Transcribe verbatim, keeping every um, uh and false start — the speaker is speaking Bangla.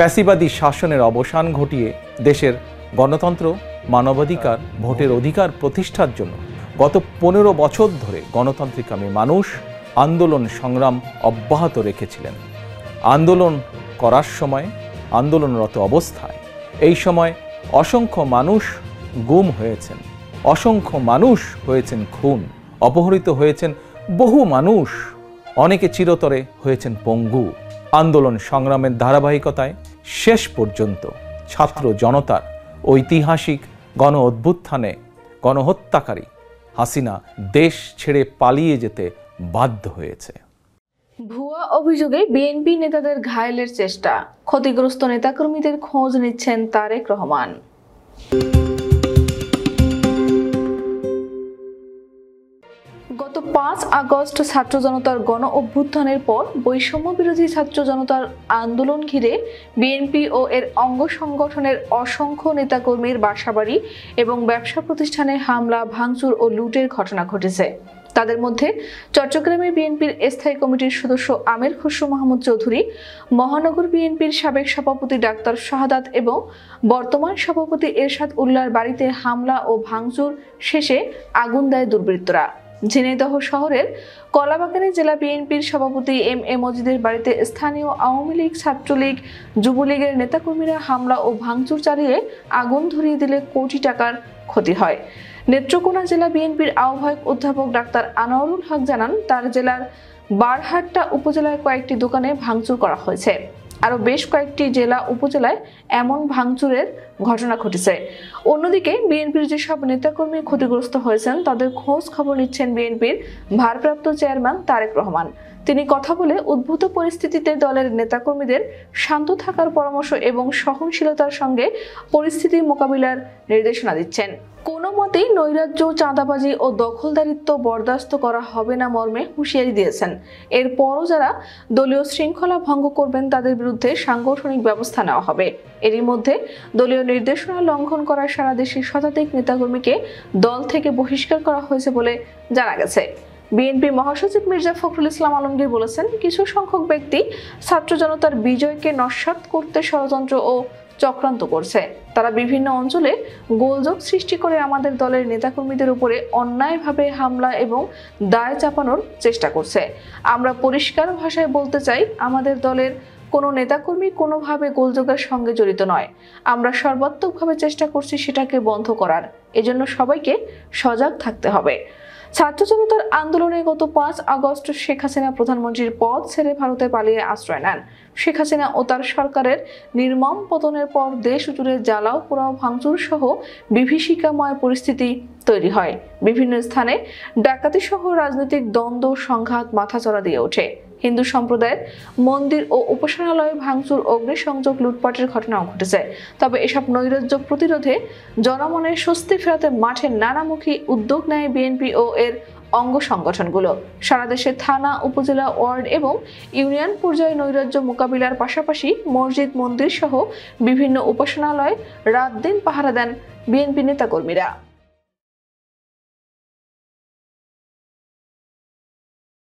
ফ্যাসিবাদী শাসনের অবসান ঘটিয়ে দেশের গণতন্ত্র, মানবাধিকার, ভোটের অধিকার প্রতিষ্ঠার জন্য গত পনেরো বছর ধরে গণতান্ত্রিক আমি মানুষ আন্দোলন সংগ্রাম অব্যাহত রেখেছিলেন। আন্দোলন করার সময়, আন্দোলনরত অবস্থায় এই সময় অসংখ্য মানুষ গুম হয়েছেন, অসংখ্য মানুষ হয়েছেন খুন, অপহৃত হয়েছেন বহু মানুষ, অনেকে চিরতরে হয়েছেন পঙ্গু। আন্দোলন সংগ্রামের ধারাবাহিকতায় শেষ পর্যন্ত ছাত্র জনতার ঐতিহাসিক গণ অভ্যুত্থানে গণহত্যাকারী হাসিনা দেশ ছেড়ে পালিয়ে যেতে বাধ্য হয়েছে। ভুয়া অভিযোগে বিএনপি নেতাদের ঘায়েলের চেষ্টা, ক্ষতিগ্রস্ত নেতাকর্মীদের খোঁজ নিচ্ছেন তারেক রহমান। গত পাঁচ আগস্ট ছাত্র জনতার গণ অভ্যুত্থানের পর বৈষম্য বিরোধী ছাত্র জনতার আন্দোলন ঘিরে বিএনপি ও এর অঙ্গ সংগঠনের অসংখ্য নেতাকর্মীর বাসাবাড়ি এবং ব্যবসা প্রতিষ্ঠানে হামলা, ভাঙচুর ও লুটের ঘটনা ঘটেছে। তাদের মধ্যে চট্টগ্রামে বিএনপির স্থায়ী কমিটির সদস্য আমীর খসরু মাহমুদ চৌধুরী, মহানগর বিএনপির সাবেক সভাপতি ডাক্তার শাহাদাত এবং বর্তমান সভাপতি এরশাদ উল্লাহর বাড়িতে হামলা ও ভাঙচুর শেষে আগুন দেয় দুর্বৃত্তরা। ঝিনাইদহ শহরের কলাবাগানে জেলা বিএনপির সভাপতি এম এ মজিদের বাড়িতে স্থানীয় আওয়ামী লীগ, ছাত্রলীগ, যুবলীগের নেতাকর্মীরা হামলা ও ভাঙচুর চালিয়ে আগুন ধরিয়ে দিলে কোটি টাকার ক্ষতি হয়। নেত্রকোনা জেলা বিএনপির আহ্বায়ক অধ্যাপক ডাক্তার আনোয়ারুল হক জানান, তার জেলার বারহাট্টা উপজেলার কয়েকটি দোকানে ভাঙচুর করা হয়েছে। আরও বেশ কয়েকটি জেলা উপজেলায় এমন ভাঙচুরের ঘটনা ঘটেছে। অন্যদিকে বিএনপির যেসব নেতাকর্মী ক্ষতিগ্রস্ত হয়েছেন তাদের খোঁজ খবর নিচ্ছেন বিএনপির ভারপ্রাপ্ত চেয়ারম্যান তারেক রহমান। তিনি কথা বলে উদ্ভূত পরিস্থিতিতে দলের নেতাকর্মীদের শান্ত থাকার পরামর্শ এবং সহনশীলতার সঙ্গে পরিস্থিতি মোকাবিলার নির্দেশনা দিচ্ছেন। কোনো মতেই নৈরাজ্য, চাঁদাবাজি ও দখলদারিত্ব বরদাস্ত করা হবে না মর্মে হুঁশিয়ারি দিয়েছেন। এরপরও যারা দলীয় শৃঙ্খলা ভঙ্গ করবেন তাদের বিরুদ্ধে সাংগঠনিক ব্যবস্থা নেওয়া হবে। এরই মধ্যে দলীয় নির্দেশনা লঙ্ঘন করার সারা দেশে শতাধিক নেতাকর্মীকে দল থেকে বহিষ্কার করা হয়েছে বলে জানা গেছে। বিএনপি মহাসচিব মির্জা ফখরুল ইসলাম আলমগীর বলেছেন, কিছু সংখ্যক ব্যক্তি ছাত্র জনতার বিজয়কে নস্যাৎ করতে ষড়যন্ত্র ও চক্রান্ত করছে। তারা বিভিন্ন অঞ্চলে গোলযোগ সৃষ্টি করে আমাদের দলের নেতাকর্মীদের উপরে অন্যায়ভাবে হামলা এবং দায় চাপানোর চেষ্টা করছে। আমরা পরিষ্কার ভাষায় বলতে চাই, আমাদের দলের কোনো নেতাকর্মী কোনোভাবে গোলযোগের সঙ্গে জড়িত নয়। আমরা সর্বাত্মকভাবে চেষ্টা করছি সেটাকে বন্ধ করার। এজন্য সবাইকে সজাগ থাকতে হবে। ছাত্র জনতার আন্দোলনে গত পাঁচ আগস্ট শেখ হাসিনা প্রধানমন্ত্রীর পদ ছেড়ে ভারতে পালিয়ে আশ্রয় নেন। শেখ হাসিনা ও তার সরকারের নির্মম পতনের পর দেশ জুড়ে জ্বালাও পোড়াও, ভাঙচুর সহ বিভীষিকাময় পরিস্থিতি তৈরি হয়। বিভিন্ন স্থানে ডাকাতি সহ রাজনৈতিক দ্বন্দ্ব, সংঘাত মাথাচড়া দিয়ে ওঠে। হিন্দু সম্প্রদায়ের মন্দির ও উপাসনালয়ে ভাঙচুর, অগ্নিসংযোগ, লুটপাটের ঘটনাও ঘটেছে। তবে এসব নৈরাজ্য প্রতিরোধে, জনমনে স্বস্তি ফেরাতে মাঠে নানামুখী উদ্যোগ নেয় বিএনপি ও এর অঙ্গ সংগঠনগুলো। সারা দেশে থানা, উপজেলা, ওয়ার্ড এবং ইউনিয়ন পর্যায়ে নৈরাজ্য মোকাবিলার পাশাপাশি মসজিদ, মন্দির সহ বিভিন্ন উপাসনালয় রাত দিন পাহারা দেন বিএনপি নেতাকর্মীরা।